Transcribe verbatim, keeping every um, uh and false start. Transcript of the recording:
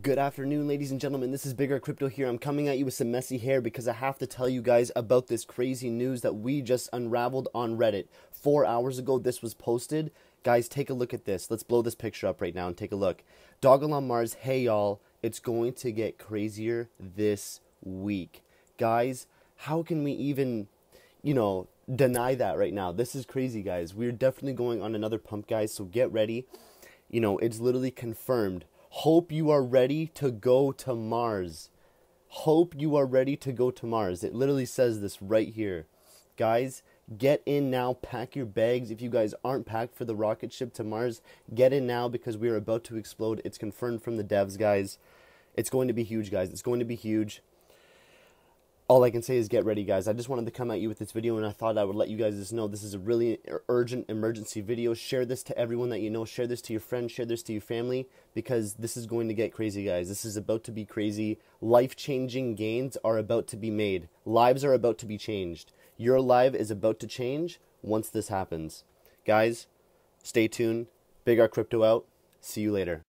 Good afternoon, ladies and gentlemen. This is BigRCrypto here. I'm coming at you with some messy hair because I have to tell you guys about this crazy news that we just unraveled on Reddit. Four hours ago, this was posted. Guys, take a look at this. Let's blow this picture up right now and take a look. Dogelon Mars, hey y'all. It's going to get crazier this week. Guys, how can we even, you know, deny that right now? This is crazy, guys. We're definitely going on another pump, guys, so get ready. You know, it's literally confirmed. Hope you are ready to go to Mars. Hope you are ready to go to Mars. It literally says this right here. Guys, get in now. Pack your bags. If you guys aren't packed for the rocket ship to Mars, get in now because we are about to explode. It's confirmed from the devs, guys. It's going to be huge, guys. It's going to be huge. All I can say is get ready, guys. I just wanted to come at you with this video, and I thought I would let you guys just know this is a really urgent emergency video. Share this to everyone that you know. Share this to your friends. Share this to your family, because this is going to get crazy, guys. This is about to be crazy. Life-changing gains are about to be made. Lives are about to be changed. Your life is about to change once this happens. Guys, stay tuned. BigRCrypto out. See you later.